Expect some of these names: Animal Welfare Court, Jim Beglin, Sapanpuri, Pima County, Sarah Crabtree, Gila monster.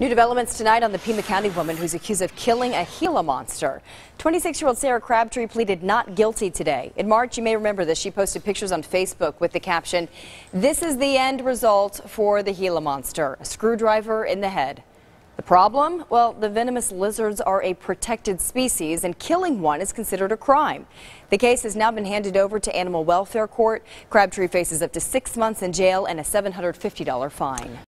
New developments tonight on the Pima County woman who's accused of killing a Gila monster. 26-year-old Sarah Crabtree pleaded not guilty today. In March, you may remember this, she posted pictures on Facebook with the caption, "This is the end result for the Gila monster, a screwdriver in the head." The problem? Well, the venomous lizards are a protected species, and killing one is considered a crime. The case has now been handed over to Animal Welfare Court. Crabtree faces up to 6 months in jail and a $750 fine.